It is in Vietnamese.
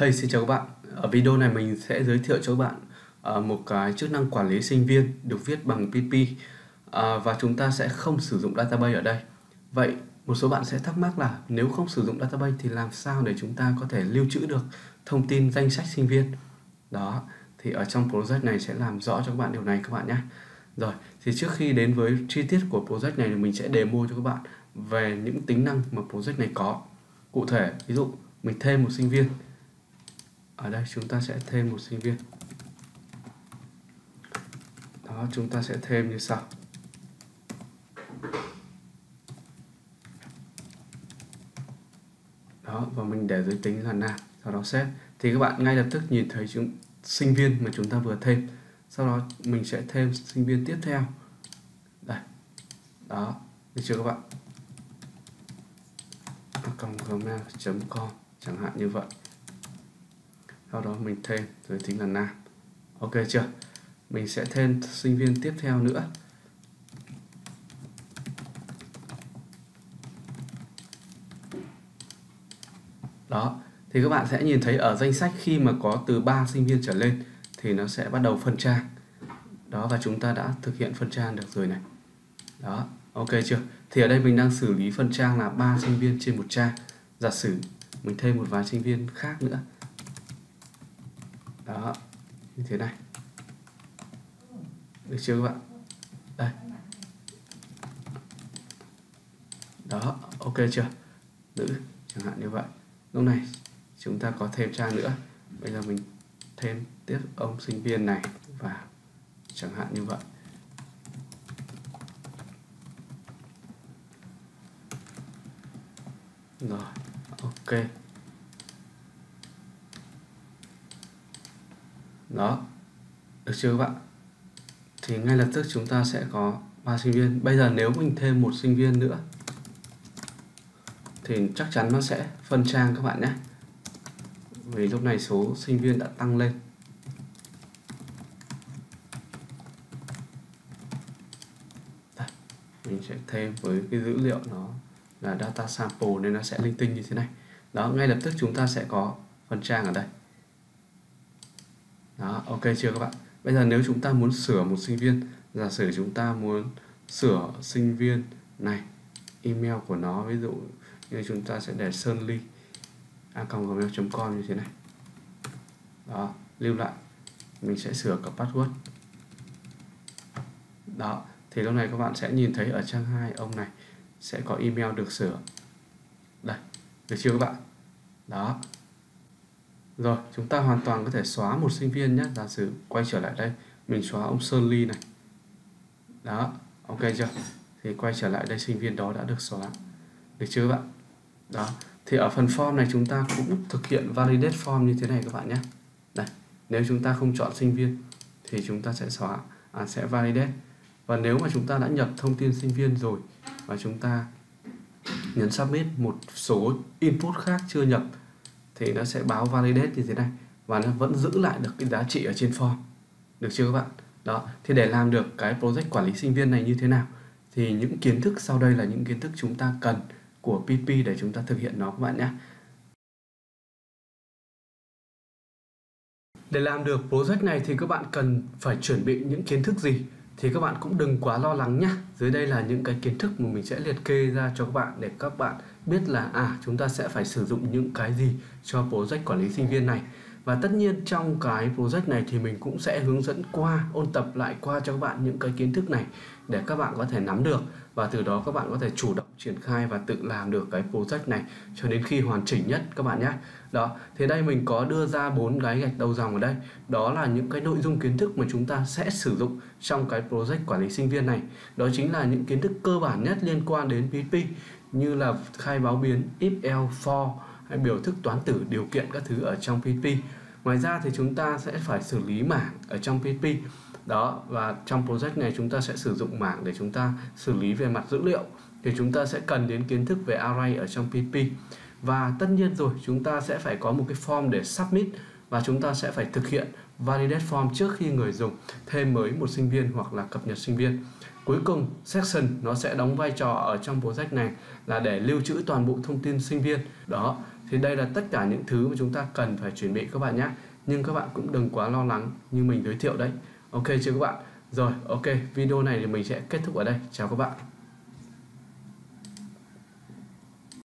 Hey, xin chào các bạn. Ở video này mình sẽ giới thiệu cho các bạn một cái chức năng quản lý sinh viên được viết bằng PHP và chúng ta sẽ không sử dụng database ở đây. Vậy một số bạn sẽ thắc mắc là nếu không sử dụng database thì làm sao để chúng ta có thể lưu trữ được thông tin danh sách sinh viên. Đó, thì ở trong project này sẽ làm rõ cho các bạn điều này các bạn nhé. Rồi, thì trước khi đến với chi tiết của project này thì mình sẽ demo cho các bạn về những tính năng mà project này có. Cụ thể, ví dụ mình thêm một sinh viên. Ở đây chúng ta sẽ thêm một sinh viên. Đó, chúng ta sẽ thêm như sau. Đó, và mình để giới tính là nam, sau đó set. Thì các bạn ngay lập tức nhìn thấy sinh viên mà chúng ta vừa thêm. Sau đó mình sẽ thêm sinh viên tiếp theo. Đây. Đó, được chưa các bạn? gmail.com chẳng hạn như vậy. Sau đó mình thêm giới tính là nam. Ok chưa? Mình sẽ thêm sinh viên tiếp theo nữa. Đó, thì các bạn sẽ nhìn thấy ở danh sách khi mà có từ 3 sinh viên trở lên thì nó sẽ bắt đầu phân trang. Đó, và chúng ta đã thực hiện phân trang được rồi này. Đó, ok chưa? Thì ở đây mình đang xử lý phân trang là 3 sinh viên trên một trang. Giả sử mình thêm một vài sinh viên khác nữa. Đó, như thế này. Được chưa các bạn? Đây. Đó, ok chưa? Nữ, chẳng hạn như vậy. Lúc này chúng ta có thêm trang nữa. Bây giờ mình thêm tiếp ông sinh viên này và chẳng hạn như vậy. Rồi, ok. Đó, được chưa các bạn? Thì ngay lập tức chúng ta sẽ có 3 sinh viên. Bây giờ nếu mình thêm một sinh viên nữa thì chắc chắn nó sẽ phân trang các bạn nhé. Vì lúc này số sinh viên đã tăng lên. Đây, mình sẽ thêm với cái dữ liệu nó là data sample nên nó sẽ linh tinh như thế này. Đó, ngay lập tức chúng ta sẽ có phân trang ở đây. Đó, ok chưa các bạn? Bây giờ nếu chúng ta muốn sửa một sinh viên, giả sử chúng ta muốn sửa sinh viên này, email của nó, ví dụ như chúng ta sẽ để Sơn Ly @gmail.com như thế này. Đó, lưu lại. Mình sẽ sửa cả password. Đó, thì lúc này các bạn sẽ nhìn thấy ở trang 2 ông này sẽ có email được sửa. Đây, được chưa các bạn? Đó. Rồi, chúng ta hoàn toàn có thể xóa một sinh viên nhé. Giả sử quay trở lại đây, mình xóa ông Sơn Ly này. Đó, ok chưa? Thì quay trở lại đây, sinh viên đó đã được xóa. Được chưa các bạn? Đó, thì ở phần form này chúng ta cũng thực hiện validate form như thế này các bạn nhé. Đây, nếu chúng ta không chọn sinh viên thì chúng ta sẽ xóa, sẽ validate. Và nếu mà chúng ta đã nhập thông tin sinh viên rồi và chúng ta nhấn submit một số input khác chưa nhập thì nó sẽ báo validate như thế này và nó vẫn giữ lại được cái giá trị ở trên form. Được chưa các bạn? Đó, thì để làm được cái project quản lý sinh viên này như thế nào thì những kiến thức sau đây là những kiến thức chúng ta cần của PHP để chúng ta thực hiện nó các bạn nhé. Để làm được project này thì các bạn cần phải chuẩn bị những kiến thức gì thì các bạn cũng đừng quá lo lắng nhé. Dưới đây là những cái kiến thức mà mình sẽ liệt kê ra cho các bạn để các bạn biết là chúng ta sẽ phải sử dụng những cái gì cho project quản lý sinh viên này. Và tất nhiên trong cái project này thì mình cũng sẽ hướng dẫn qua, ôn tập lại qua cho các bạn những cái kiến thức này để các bạn có thể nắm được và từ đó các bạn có thể chủ động triển khai và tự làm được cái project này cho đến khi hoàn chỉnh nhất các bạn nhé. Đó, thì đây mình có đưa ra 4 cái gạch đầu dòng ở đây. Đó là những cái nội dung kiến thức mà chúng ta sẽ sử dụng trong cái project quản lý sinh viên này. Đó chính là những kiến thức cơ bản nhất liên quan đến PHP như là khai báo biến, if, else, for, hay biểu thức toán tử, điều kiện các thứ ở trong PHP. Ngoài ra thì chúng ta sẽ phải xử lý mảng ở trong PHP. Đó, và trong project này chúng ta sẽ sử dụng mảng để chúng ta xử lý về mặt dữ liệu. Thì chúng ta sẽ cần đến kiến thức về array ở trong PHP. Và tất nhiên rồi, chúng ta sẽ phải có một cái form để submit và chúng ta sẽ phải thực hiện validate form trước khi người dùng thêm mới một sinh viên hoặc là cập nhật sinh viên. Cuối cùng, section nó sẽ đóng vai trò ở trong project này là để lưu trữ toàn bộ thông tin sinh viên. Đó, thì đây là tất cả những thứ mà chúng ta cần phải chuẩn bị các bạn nhé. Nhưng các bạn cũng đừng quá lo lắng như mình giới thiệu đấy. Ok chưa các bạn? Rồi, ok, video này thì mình sẽ kết thúc ở đây. Chào các bạn.